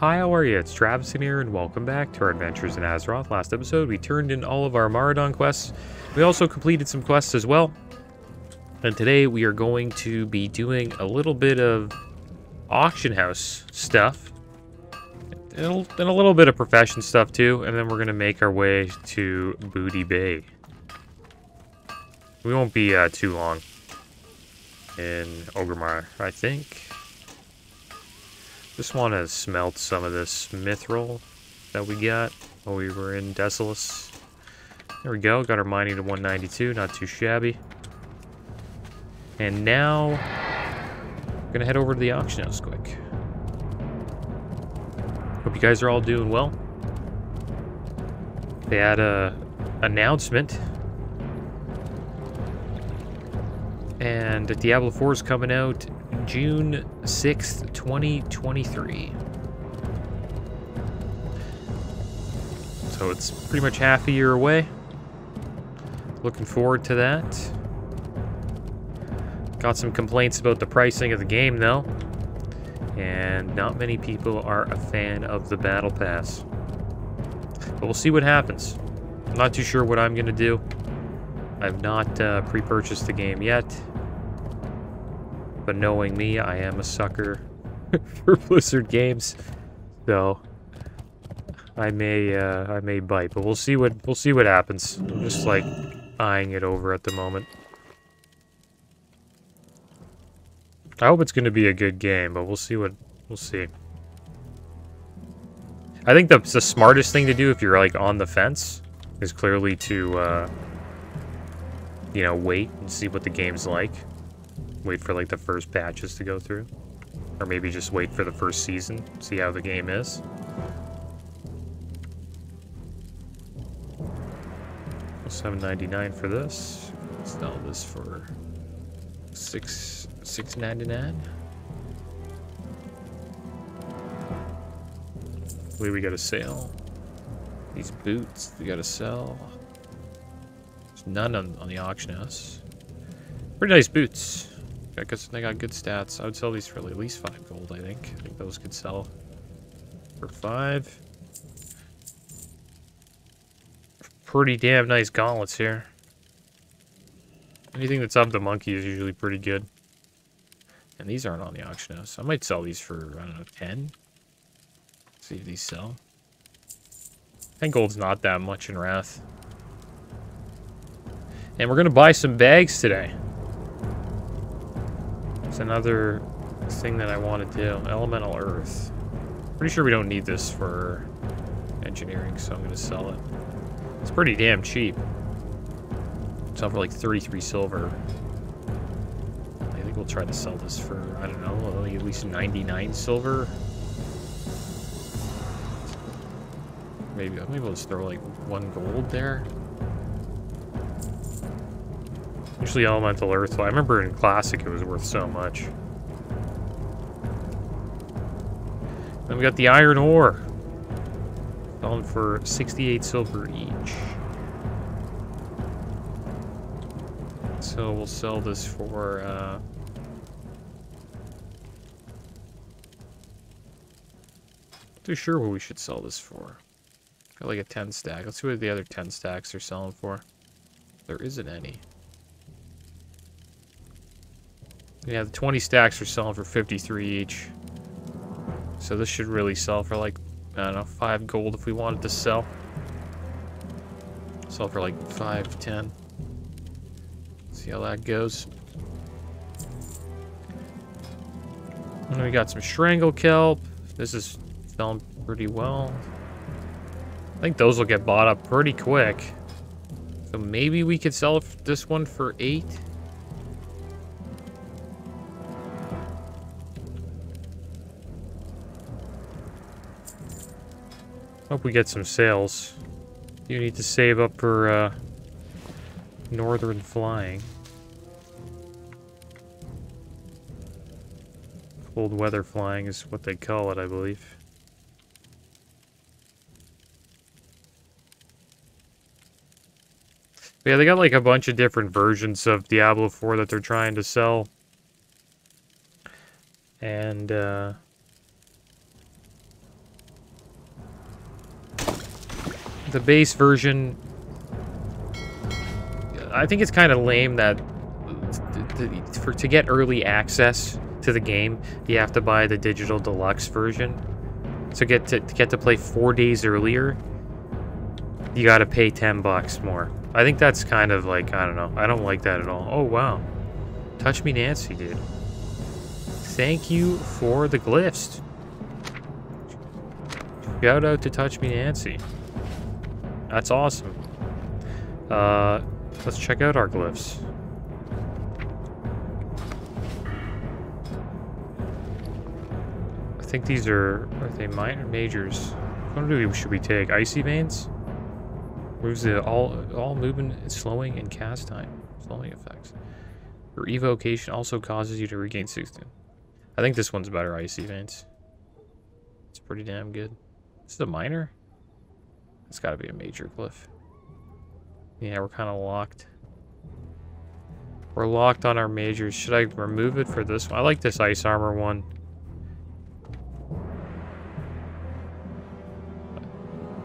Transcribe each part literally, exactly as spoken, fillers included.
Hi, how are you? It's Trabson here, and welcome back to our adventures in Azeroth. Last episode, we turned in all of our Maradon quests. We also completed some quests as well. And today, we are going to be doing a little bit of auction house stuff. And a little bit of profession stuff, too. And then we're going to make our way to Booty Bay. We won't be uh, too long in Orgrimmar, I think. Just want to smelt some of this mithril that we got while we were in Desolus. There we go, got our mining to one ninety-two, not too shabby. And now, I'm going to head over to the auction house quick. Hope you guys are all doing well. They had a announcement. And Diablo four is coming out June sixth, twenty twenty-three. So it's pretty much half a year away. Looking forward to that. Got some complaints about the pricing of the game, though. And not many people are a fan of the Battle Pass. But we'll see what happens. I'm not too sure what I'm going to do. I've not uh, pre-purchased the game yet. But knowing me, I am a sucker for Blizzard games, so I may uh, I may bite. But we'll see what we'll see what happens. I'm just like eyeing it over at the moment. I hope it's going to be a good game, but we'll see what we'll see. I think that's the smartest thing to do if you're like on the fence is clearly to uh, you know wait and see what the game's like. Wait for like the first patches to go through, or maybe just wait for the first season, see how the game is. seven ninety-nine for this. Sell this for six six ninety nine. I believe we got a sale. These boots we got to sell. There's none on, on the auction house. Pretty nice boots. I guess they got good stats. I would sell these for at least five gold, I think. I think those could sell for five. Pretty damn nice gauntlets here. Anything that's up the monkey is usually pretty good. And these aren't on the auction house. I might sell these for, I don't know, ten. See if these sell. ten gold's not that much in Wrath. And we're going to buy some bags today. It's another thing that I want to do. Elemental Earth. Pretty sure we don't need this for engineering, so I'm going to sell it. It's pretty damn cheap. It's up for like thirty-three silver. I think we'll try to sell this for, I don't know, at least ninety-nine silver. Maybe, maybe we'll just throw like one gold there. Usually Elemental Earth, I remember in Classic it was worth so much. Then we got the Iron Ore. Selling for sixty-eight silver each. So we'll sell this for, uh... not too sure what we should sell this for. Got like a ten stack. Let's see what the other ten stacks are selling for. There isn't any. Yeah, the twenty stacks are selling for fifty-three each. So this should really sell for like, I don't know, five gold if we wanted to sell. Sell for like five, ten. See how that goes. And we got some Strangle Kelp. This is selling pretty well. I think those will get bought up pretty quick. So maybe we could sell this one for eight. Hope we get some sales. You need to save up for uh, northern flying. Cold weather flying is what they call it, I believe. But yeah, they got like a bunch of different versions of Diablo four that they're trying to sell. And uh... the base version, I think it's kind of lame that to, for, to get early access to the game, you have to buy the digital deluxe version. So get to, to get to play four days earlier, you got to pay ten bucks more. I think that's kind of like, I don't know. I don't like that at all. Oh, wow. Touch Me Nancy, dude. Thank you for the glyphs. Shout out to Touch Me Nancy. That's awesome. Uh, let's check out our glyphs. I think these are, are they minor majors? What do we, should we take? Icy Veins? Moves the all all movement, slowing, and cast time. Slowing effects. Your evocation also causes you to regain sixteen. I think this one's better, Icy Veins. It's pretty damn good. This is a minor? It's gotta be a major glyph. Yeah, we're kind of locked. We're locked on our majors. Should I remove it for this one? I like this ice armor one.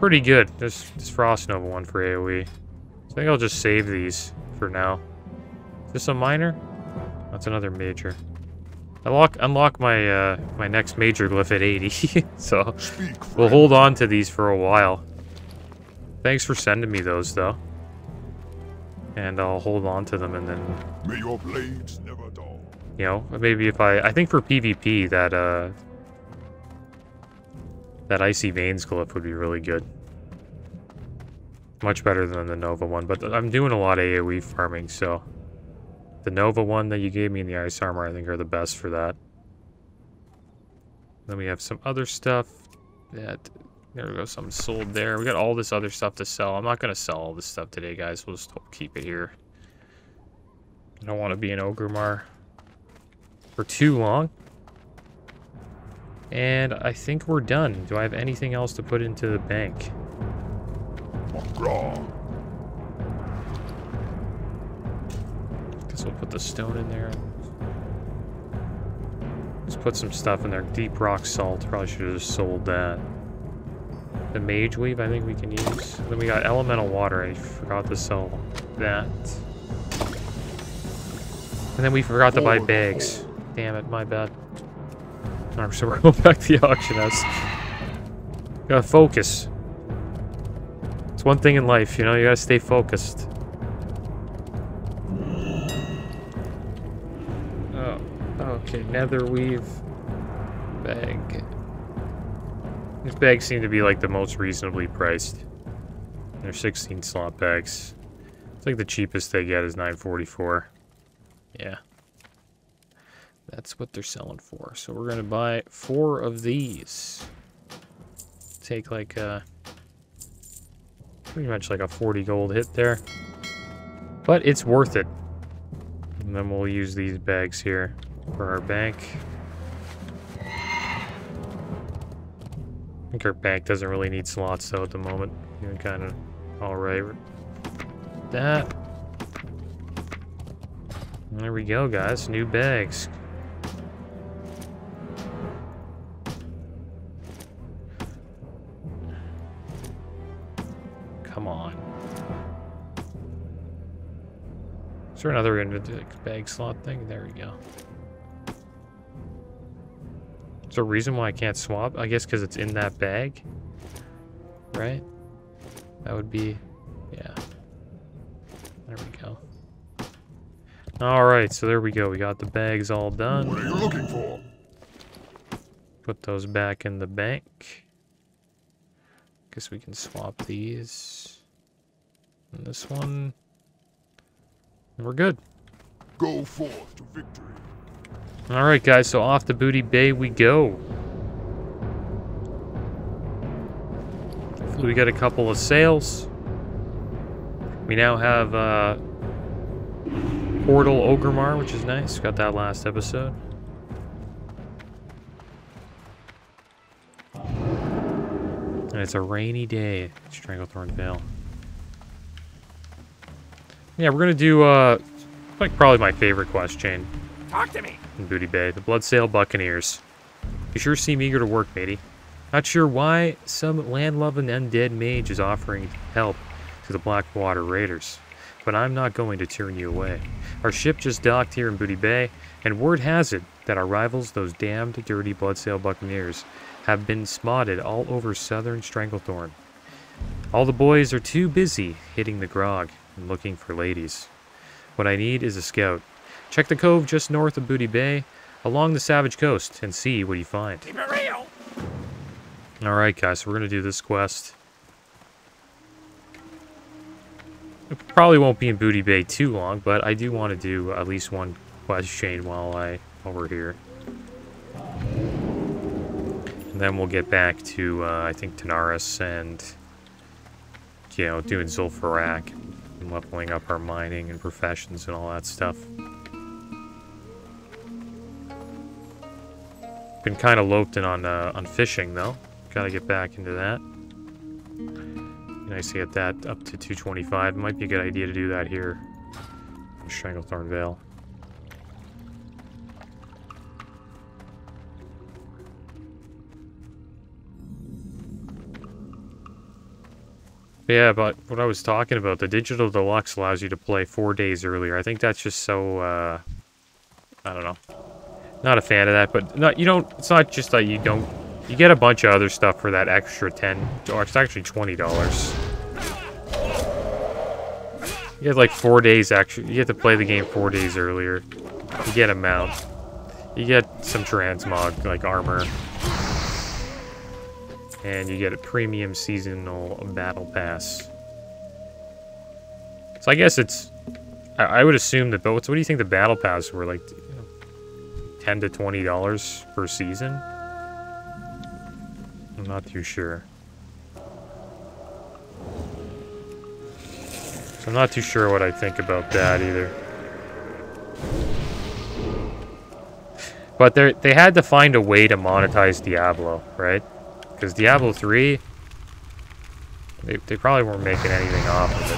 Pretty good. This, this Frost Nova one for AoE. So I think I'll just save these for now. Is this a minor? That's another major. I lock, unlock my uh, my next major glyph at eighty, so we'll hold on to these for a while. Thanks for sending me those, though. And I'll hold on to them, and then... May your blades never dull. You know, maybe if I... I think for PvP, that, uh... that Icy Veins glyph would be really good. Much better than the Nova one, but I'm doing a lot of AoE farming, so... The Nova one that you gave me and the Ice Armor, I think, are the best for that. Then we have some other stuff that... There we go, something sold there. We got all this other stuff to sell. I'm not going to sell all this stuff today, guys. We'll just keep it here. I don't want to be an Orgrimmar for too long. And I think we're done. Do I have anything else to put into the bank? Guess we'll put the stone in there. Let's put some stuff in there. Deep Rock Salt. Probably should have just sold that. The Mage Weave, I think we can use. And then we got Elemental Water. I forgot to sell that. And then we forgot to buy bags. Damn it, my bad. Alright, so we're going back to the auction house. Gotta focus. It's one thing in life, you know, you gotta stay focused. Oh, okay, Nether Weave. Bag. These bags seem to be like the most reasonably priced. They're sixteen slot bags. It's like the cheapest they get is nine forty-four. Yeah. That's what they're selling for. So we're gonna buy four of these. Take like a pretty much like a forty gold hit there. But it's worth it. And then we'll use these bags here for our bank. I think our bank doesn't really need slots though at the moment. Doing kind of all right. That. There we go, guys. New bags. Come on. Is there another bag slot thing? There we go. There's a reason why I can't swap. I guess because it's in that bag. Right? That would be... Yeah. There we go. Alright, so there we go. We got the bags all done. What are you looking for? Put those back in the bank. Guess we can swap these. And this one. And we're good. Go forth to victory. Alright guys, so off to Booty Bay we go. Hopefully we got a couple of sales. We now have uh, Portal Orgrimmar, which is nice. Got that last episode. And it's a rainy day at Stranglethorn Vale. Yeah, we're going to do uh, like probably my favorite quest chain. Talk to me! Booty Bay, the Bloodsail Buccaneers. You sure seem eager to work, matey. Not sure why some land-loving undead mage is offering help to the Blackwater Raiders, but I'm not going to turn you away. Our ship just docked here in Booty Bay, and word has it that our rivals, those damned dirty Bloodsail Buccaneers, have been spotted all over southern Stranglethorn. All the boys are too busy hitting the grog and looking for ladies. What I need is a scout. Check the cove just north of Booty Bay, along the Savage Coast, and see what you find. Keep it real! Alright guys, so we're going to do this quest. It probably won't be in Booty Bay too long, but I do want to do at least one quest chain while, I, while we're here. And then we'll get back to, uh, I think, Tanaris and... you know, doing Zul'Farrak and leveling up our mining and professions and all that stuff. Been kind of loped in on, uh, on fishing, though. Gotta get back into that. Nice to get that up to two twenty-five. Might be a good idea to do that here in Stranglethorn Vale. Yeah, but what I was talking about, the Digital Deluxe allows you to play four days earlier. I think that's just so, uh, I don't know. Not a fan of that, but not, you don't, it's not just that you don't, you get a bunch of other stuff for that extra ten, or it's actually twenty dollars. You get like four days, actually, you get to play the game four days earlier. You get a mount. You get some transmog, like armor. And you get a premium seasonal battle pass. So I guess it's... I, I would assume that... But what do you think the battle pass were? Like, you know, ten to twenty dollars per season? I'm not too sure. So I'm not too sure what I think about that either. But they they had to find a way to monetize Diablo, right? Because Diablo three, they, they probably weren't making anything off of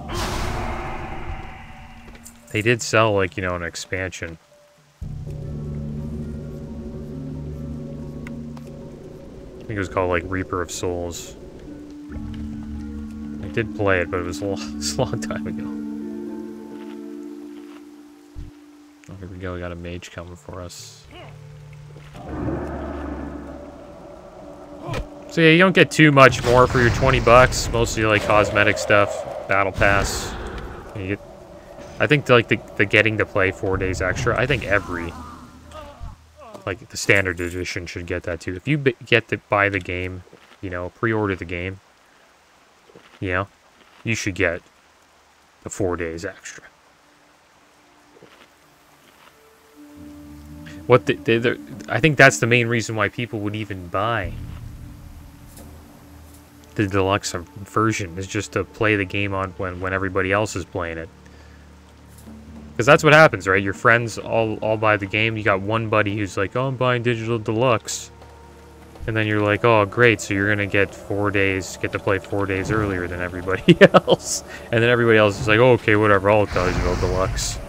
it. They did sell, like, you know, an expansion. I think it was called, like, Reaper of Souls. I did play it, but it was a long, it was a long time ago. Oh, here we go, we got a mage coming for us. So yeah, you don't get too much more for your twenty bucks. Mostly like cosmetic stuff, battle pass. You get, I think like the, the getting to play four days extra. I think every like the standard edition should get that too. If you b get to buy the game, you know, pre-order the game, you know, you should get the four days extra. What the, the, the, I think that's the main reason why people would even buy the deluxe version, is just to play the game on when, when everybody else is playing it. Because that's what happens, right? Your friends all, all buy the game. You got one buddy who's like, oh, I'm buying Digital Deluxe. And then you're like, oh, great, so you're going to get four days, get to play four days earlier than everybody else. And then everybody else is like, oh, okay, whatever, I'll tell Digital Deluxe.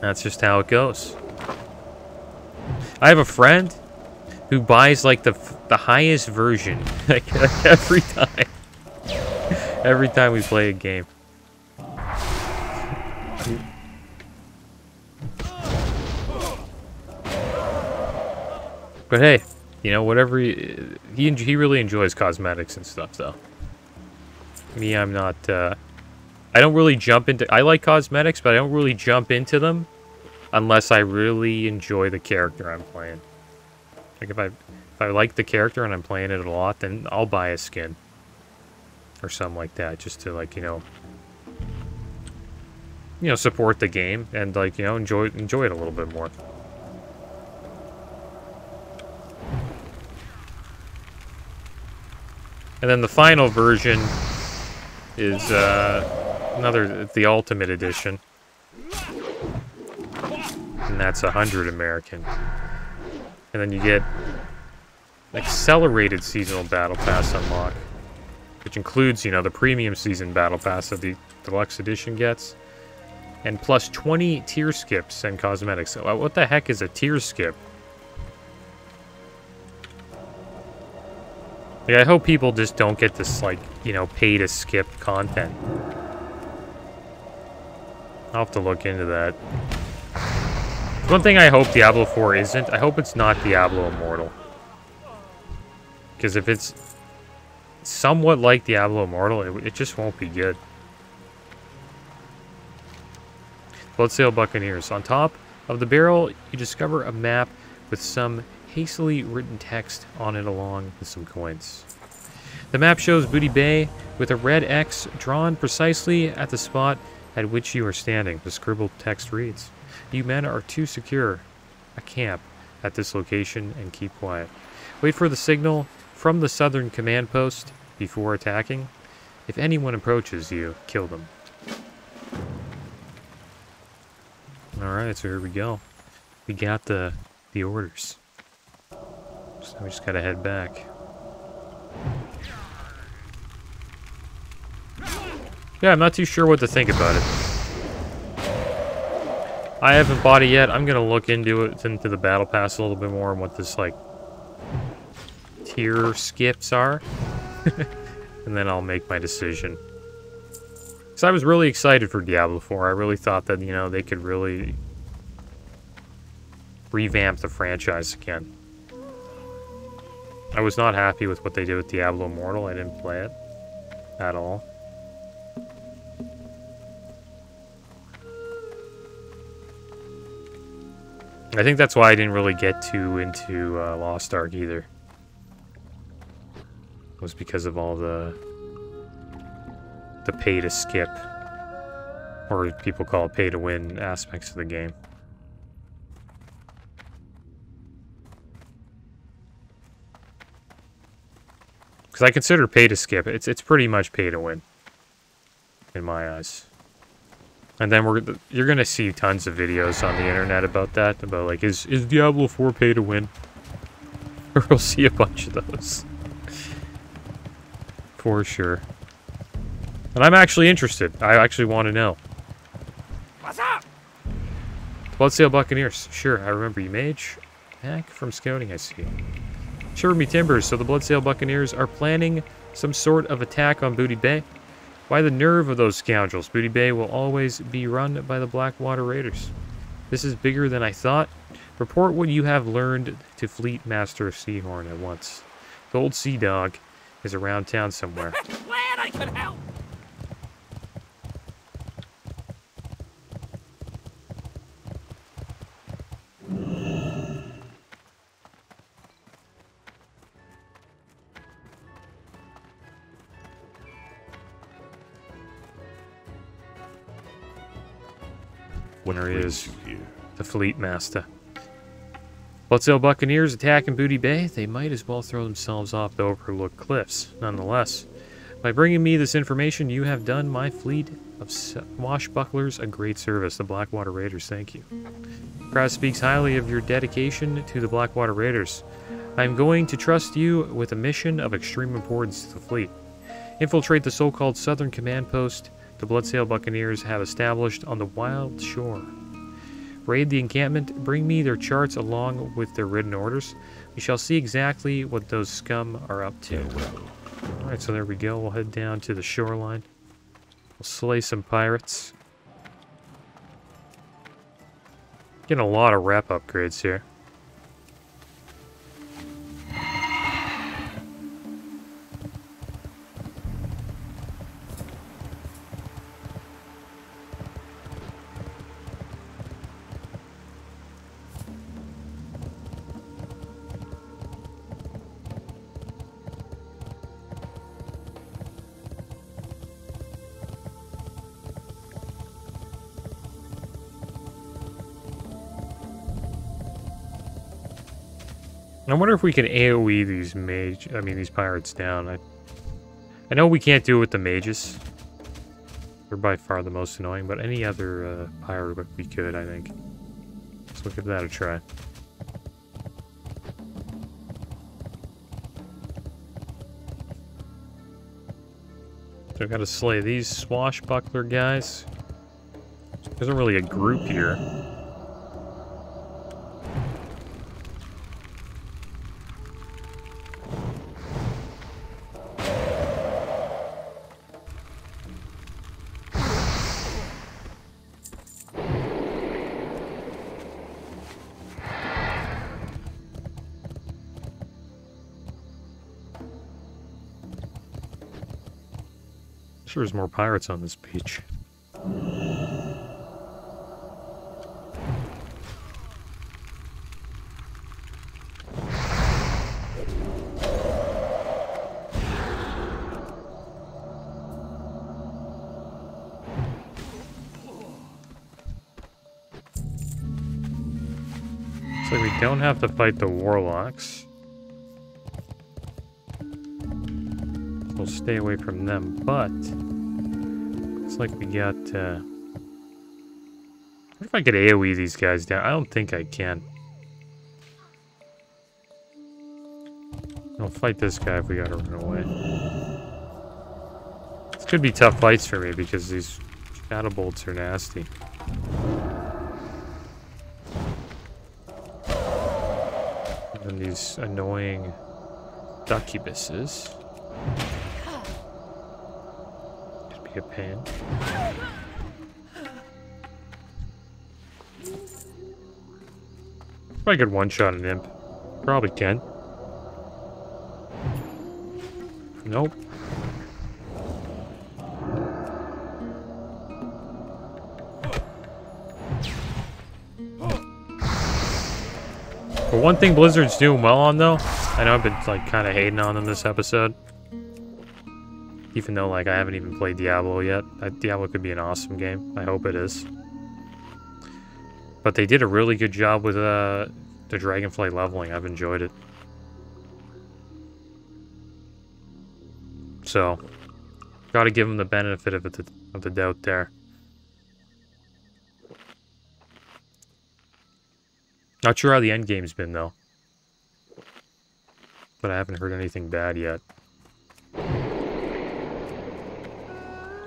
That's just how it goes. I have a friend who buys like the the highest version like, like every time. Every time we play a game. But hey, you know, whatever he he, he really enjoys cosmetics and stuff though. Me, I'm not. Uh, I don't really jump into... I like cosmetics, but I don't really jump into them unless I really enjoy the character I'm playing. Like, if I, if I like the character and I'm playing it a lot, then I'll buy a skin. Or something like that, just to, like, you know... You know, support the game and, like, you know, enjoy, enjoy it a little bit more. And then the final version is, uh... another, the Ultimate Edition, and that's one hundred American, and then you get accelerated seasonal battle pass unlock, which includes, you know, the premium season battle pass that the deluxe edition gets, and plus twenty tier skips and cosmetics. So, uh, what the heck is a tier skip? Like, I hope people just don't get this, like, you know, pay to skip content. I'll have to look into that. One thing I hope Diablo four isn't, I hope it's not Diablo Immortal. Because if it's somewhat like Diablo Immortal, it, it just won't be good. Bloodsail Buccaneers. On top of the barrel, you discover a map with some hastily written text on it along with some coins. The map shows Booty Bay with a red X drawn precisely at the spot at which you are standing. The scribbled text reads, "You men are too secure. A camp at this location and keep quiet. Wait for the signal from the southern command post before attacking. If anyone approaches you, kill them." Alright, so here we go. We got the the orders. So we just gotta head back. Yeah, I'm not too sure what to think about it. I haven't bought it yet. I'm gonna look into it, into the battle pass a little bit more, and what this, like, tier skips are. And then I'll make my decision. Because I was really excited for Diablo four. I really thought that, you know, they could really revamp the franchise again. I was not happy with what they did with Diablo Immortal. I didn't play it at all. I think that's why I didn't really get too into uh, Lost Ark either. It was because of all the the pay to skip, or people call it pay to win, aspects of the game. Because I consider pay to skip, it's it's pretty much pay to win in my eyes. And then we're you're gonna see tons of videos on the internet about that, about like is is Diablo four pay to win? We'll see a bunch of those for sure. And I'm actually interested. I actually want to know. What's up? Bloodsail Buccaneers. Sure, I remember you, Mage. Heck, from scouting, I see. Shiver me timbers. So the Bloodsail Buccaneers are planning some sort of attack on Booty Bay. By the nerve of those scoundrels, Booty Bay will always be run by the Blackwater Raiders. This is bigger than I thought. Report what you have learned to Fleet Master Seahorn at once. The old sea dog is around town somewhere. Glad I could help! Winner is the Fleet Master. Bloodsail Buccaneers attacking Booty Bay. They might as well throw themselves off the overlooked cliffs. Nonetheless, by bringing me this information, you have done my fleet of swashbucklers a great service. The Blackwater Raiders, thank you. The crowd speaks highly of your dedication to the Blackwater Raiders. I am going to trust you with a mission of extreme importance to the fleet. Infiltrate the so-called Southern Command Post the Bloodsail Buccaneers have established on the wild shore. Raid the encampment, bring me their charts along with their written orders. We shall see exactly what those scum are up to. Alright, so there we go. We'll head down to the shoreline. We'll slay some pirates. Getting a lot of rep upgrades here. I wonder if we can AoE these mage, I mean these pirates down. I, I know we can't do it with the mages. They're by far the most annoying, but any other uh, pirate we could, I think. Let's look at that a try. So I've got to slay these swashbuckler guys. There isn't really a group here. Sure, there's more pirates on this beach. So we don't have to fight the warlocks. We'll stay away from them, but looks like we got, uh, what if I could AoE these guys down? I don't think I can. I'll fight this guy if we gotta run away. This could be tough fights for me because these shadow bolts are nasty. And then these annoying succubuses. A pain. If I could one-shot an imp, probably can. Nope. But one thing Blizzard's doing well on, though, I know I've been like kind of hating on them this episode. Even though, like, I haven't even played Diablo yet. I, Diablo could be an awesome game. I hope it is. But they did a really good job with uh, the Dragonflight leveling. I've enjoyed it. So, gotta give them the benefit of the, of the doubt there. Not sure how the end game's been, though. But I haven't heard anything bad yet.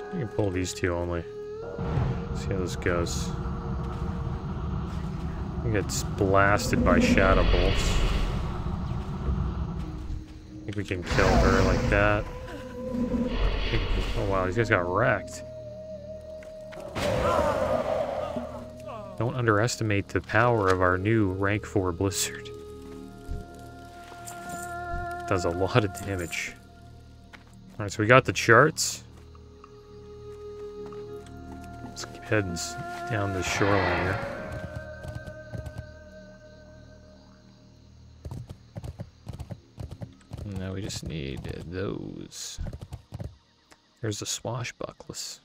I can pull these two only. See how this goes. He gets blasted by shadow bolts. I think we can kill her like that. Think, oh wow, these guys got wrecked. Don't underestimate the power of our new rank four Blizzard. Does a lot of damage. Alright, so we got the charts. Heading down the shoreline here. Now we just need those. Here's the swashbucklers.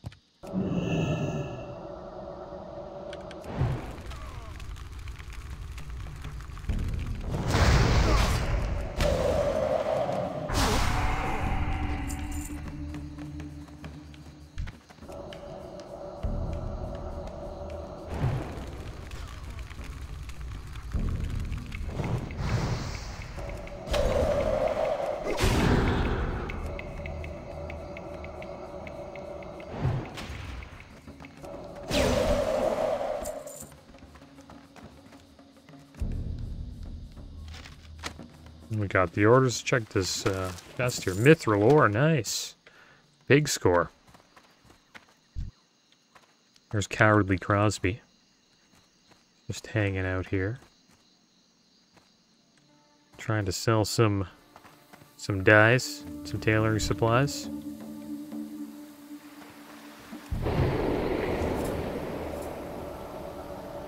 We got the orders. Check this uh, chest here. Mithril Ore, nice. Big score. There's Cowardly Crosby. Just hanging out here. Trying to sell some some dyes, some tailoring supplies.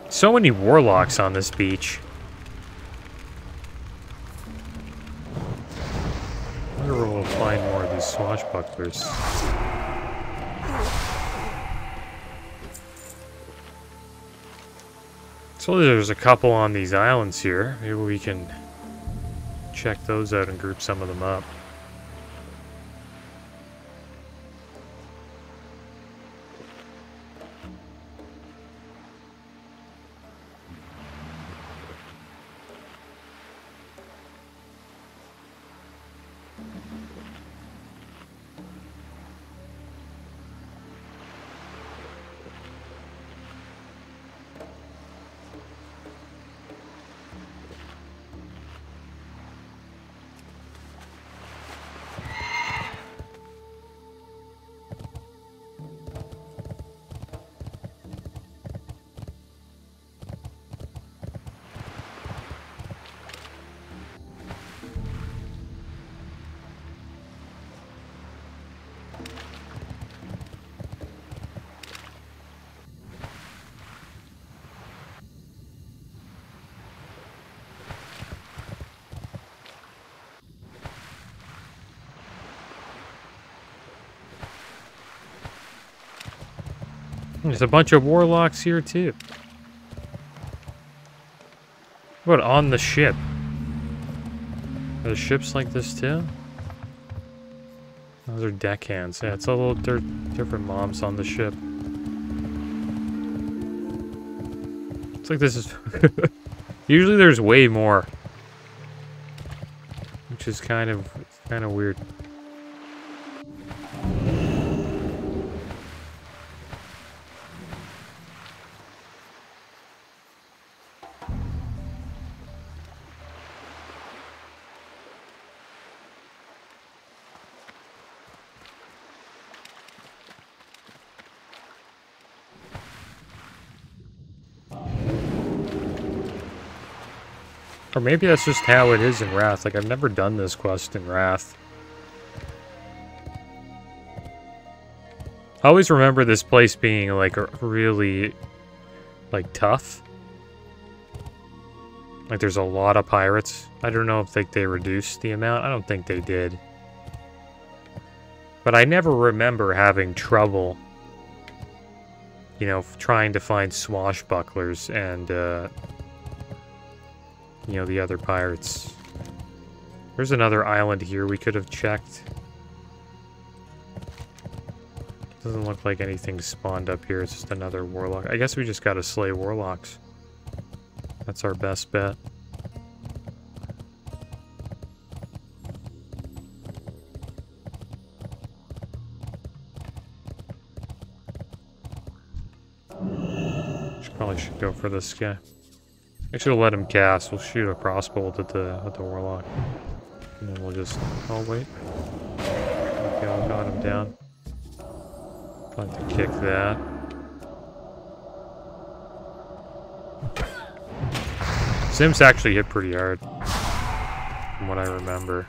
So many warlocks on this beach. Swashbucklers. So there's a couple on these islands here. Maybe we can check those out and group some of them up. There's a bunch of warlocks here too. What about on the ship? Are the ships like this too? Those are deckhands. Yeah, it's a little di different mobs on the ship. It's like this is... Usually there's way more. Which is kind of, kind of weird. Or maybe that's just how it is in Wrath. Like, I've never done this quest in Wrath. I always remember this place being, like, really, like, tough. Like, there's a lot of pirates. I don't know if, like, they reduced the amount. I don't think they did. But I never remember having trouble, you know, trying to find swashbucklers and, uh... you know, the other pirates. There's another island here we could have checked. Doesn't look like anything spawned up here. It's just another warlock. I guess we just gotta slay warlocks. That's our best bet. Should, probably should go for this guy. I should have let him cast. We'll shoot a crossbow at the at the warlock, and then we'll just. Oh wait. Okay, I got him down. I'd like to kick that. Sims actually hit pretty hard, from what I remember.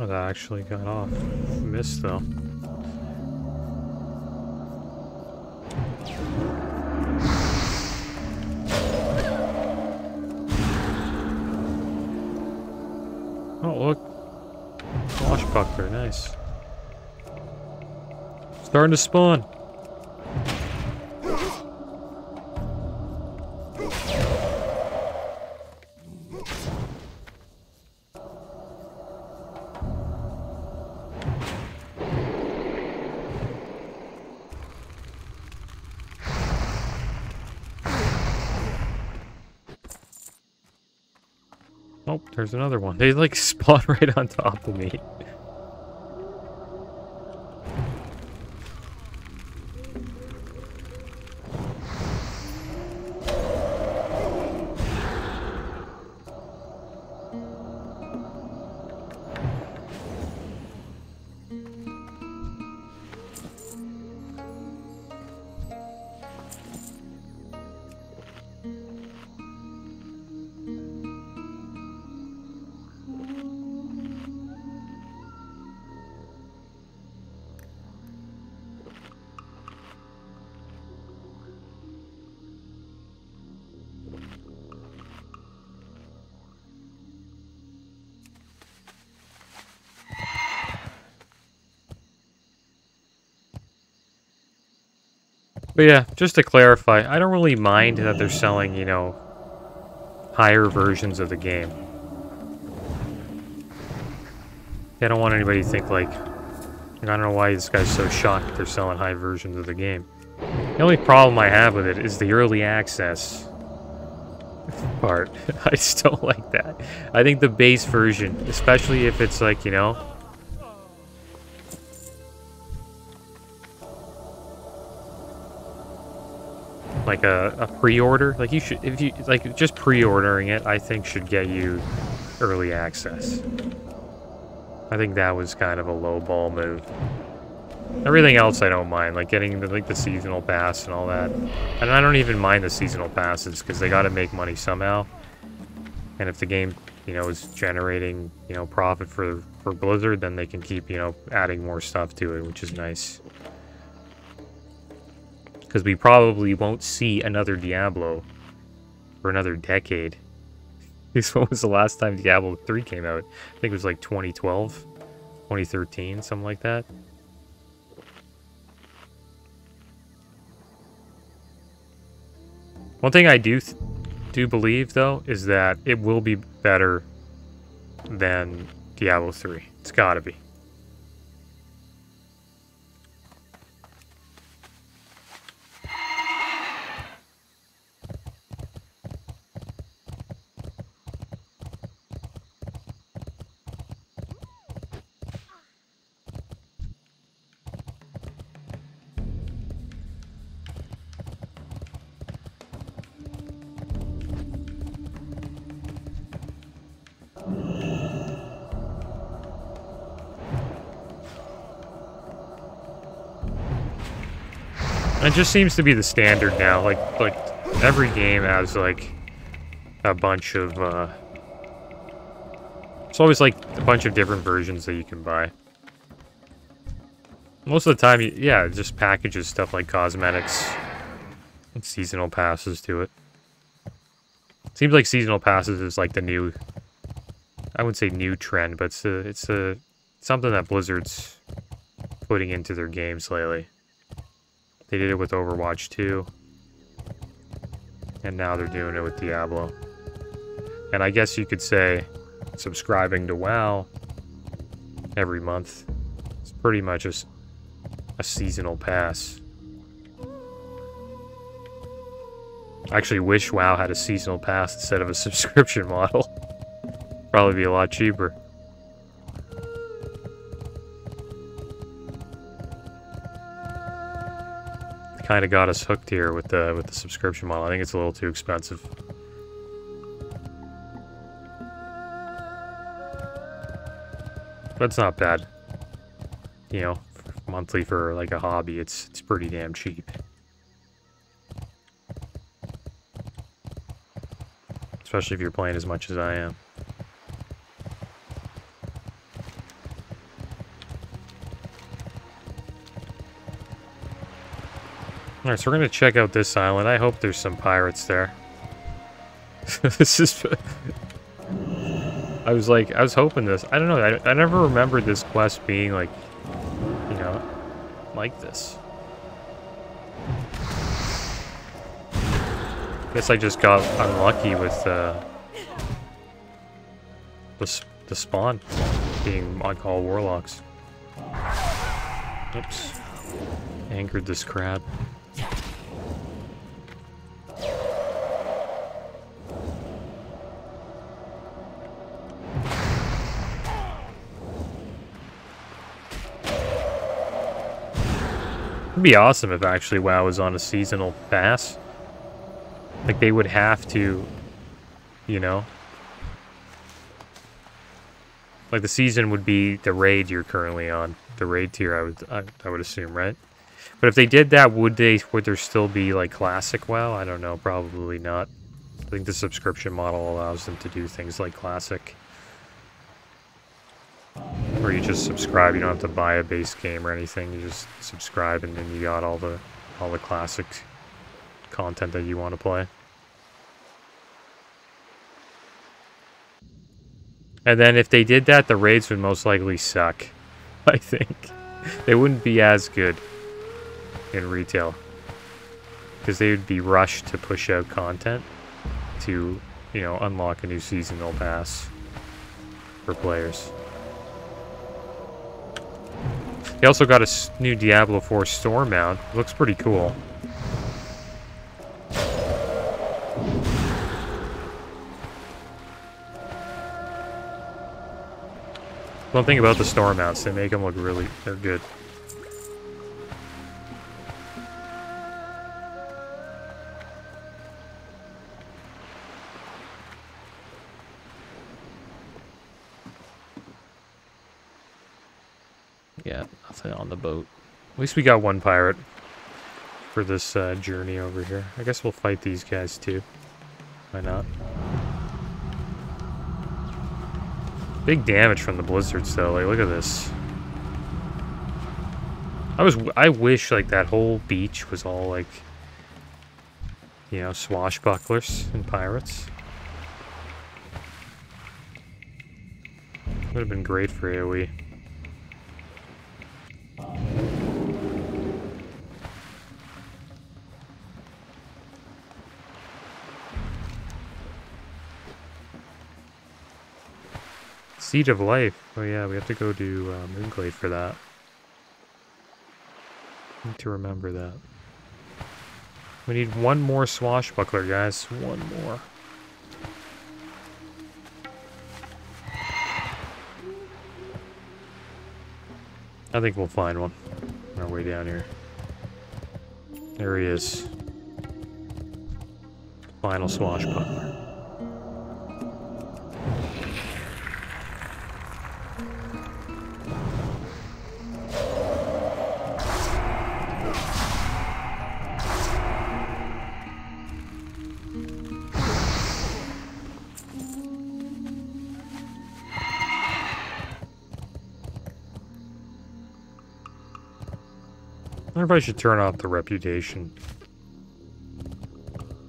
Oh, that actually got off. Missed, though. Oh, look. Swashbuckler, nice. Starting to spawn. There's another one. They like spawn right on top of me. But yeah, just to clarify, I don't really mind that they're selling, you know, higher versions of the game. I don't want anybody to think, like, I don't know why this guy's so shocked they're selling high versions of the game. The only problem I have with it is the early access part. I still like that. I think the base version, especially if it's like, you know... like a, a pre-order, like you should, if you like, just pre-ordering it, I think should get you early access. I think that was kind of a low ball move. Everything else I don't mind, like getting the, like the seasonal pass and all that, and I don't even mind the seasonal passes because they got to make money somehow. And if the game, you know, is generating, you know, profit for for Blizzard, then they can keep, you know, adding more stuff to it, which is nice. Because we probably won't see another Diablo for another decade. What was the last time Diablo three came out? I think it was like twenty twelve, twenty thirteen, something like that. One thing I do th do believe, though, is that it will be better than Diablo three. It's gotta be. It just seems to be the standard now. Like, like every game has like a bunch of. Uh, it's always like a bunch of different versions that you can buy. Most of the time, you, yeah, it just packages stuff like cosmetics and seasonal passes to it. It seems like seasonal passes is like the new. I wouldn't say new trend, but it's a, it's a something that Blizzard's putting into their games lately. They did it with Overwatch two, and now they're doing it with Diablo. And I guess you could say subscribing to WoW every month is pretty much a, a seasonal pass. I actually wish WoW had a seasonal pass instead of a subscription model. Probably be a lot cheaper. Kind of got us hooked here with the with the subscription model. I think it's a little too expensive. But it's not bad. You know, for monthly for like a hobby, it's it's pretty damn cheap. Especially if you're playing as much as I am. Alright, so we're going to check out this island. I hope there's some pirates there. This is... I was like, I was hoping this. I don't know, I, I never remembered this quest being like, you know, like this. Guess I just got unlucky with uh, the, the spawn being on-call warlocks. Oops. Angered this crab. It'd be awesome if actually WoW was on a seasonal pass. Like they would have to, you know. Like the season would be the raid you're currently on, the raid tier. I would, I, I would assume, right? But if they did that, would they? Would there still be like classic WoW? I don't know. Probably not. I think the subscription model allows them to do things like classic, where you just subscribe. You don't have to buy a base game or anything. You just subscribe, and then you got all the all the classic content that you want to play. And then if they did that, the raids would most likely suck. I think they wouldn't be as good in retail, because they would be rushed to push out content to, you know, unlock a new seasonal pass for players. They also got a new Diablo four store mount. It looks pretty cool. One thing about the store mounts, they make them look really, they're good. Yeah, nothing on the boat. At least we got one pirate for this uh, journey over here. I guess we'll fight these guys too. Why not? Big damage from the blizzards though. Like, look at this. I was I wish like that whole beach was all like you know, swashbucklers and pirates. Would have been great for AoE. Siege of Life. Oh yeah, we have to go to uh, Moonglade for that. Need to remember that. We need one more swashbuckler, guys. One more. I think we'll find one on our way down here. There he is. Final swashbuckler. I wonder if I should turn off the reputation.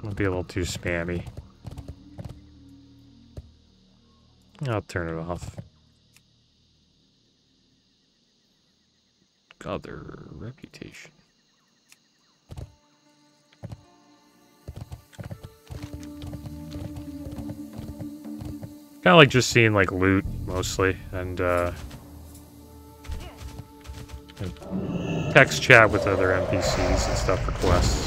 Might be a little too spammy. I'll turn it off. Other reputation. Kinda like just seeing like loot mostly and uh and text chat with other N P Cs and stuff for quests.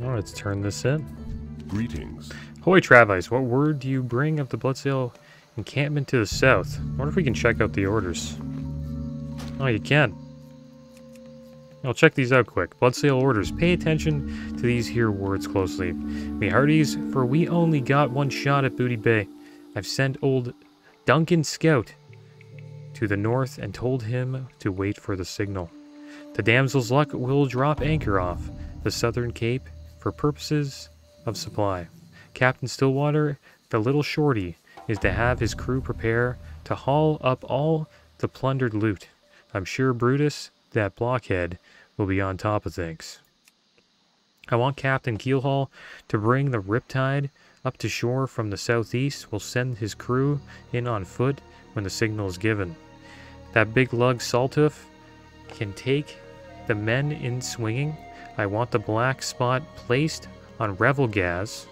Oh, let's turn this in. Greetings. Hoy Travis, what word do you bring of the Bloodsail encampment to the south? I wonder if we can check out the orders. Oh, you can. I'll check these out quick. Bloodsail orders. Pay attention to these here words closely. Me hearties, for we only got one shot at Booty Bay. I've sent old Duncan Scout to the north and told him to wait for the signal. The damsel's luck will drop anchor off the southern cape for purposes of supply. Captain Stillwater, the little shorty, is to have his crew prepare to haul up all the plundered loot. I'm sure Brutus, that blockhead, will be on top of things. I want Captain Keelhaul to bring the Riptide up to shore from the southeast. We'll send his crew in on foot when the signal is given. That big lug Salthoof can take the men in swinging. I want the black spot placed on Revelgaz,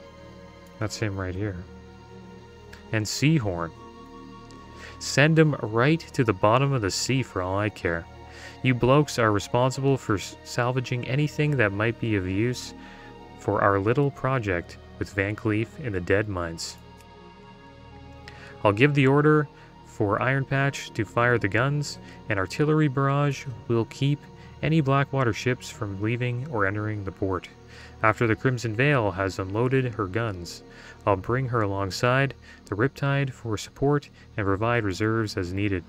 that's him right here, and Seahorn. Send him right to the bottom of the sea for all I care. You blokes are responsible for salvaging anything that might be of use for our little project with Van Cleef in the dead mines. I'll give the order for Ironpatch to fire the guns, and artillery barrage will keep any Blackwater ships from leaving or entering the port. After the Crimson Vale has unloaded her guns, I'll bring her alongside the Riptide for support and provide reserves as needed.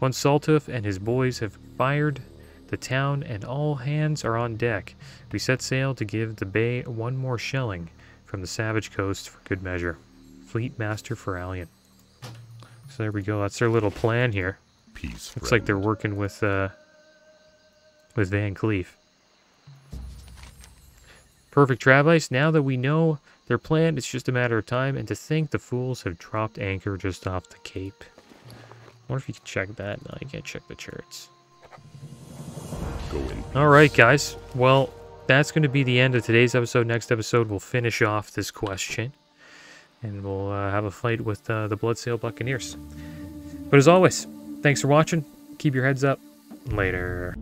Once Salthoof and his boys have fired the town and all hands are on deck, we set sail to give the bay one more shelling from the Savage Coast for good measure. Fleet Master Feralion. So there we go, that's their little plan here. Peace, looks friend. Like they're working with... Uh, with Van Cleef. Perfect, Travis. Now that we know their plan, it's just a matter of time, and to think the fools have dropped anchor just off the cape. I wonder if you can check that. No, you can't check the charts. Go in. All right, guys. Well, that's going to be the end of today's episode. Next episode, we'll finish off this question. And we'll uh, have a fight with uh, the Bloodsail Buccaneers. But as always, thanks for watching. Keep your heads up. Later.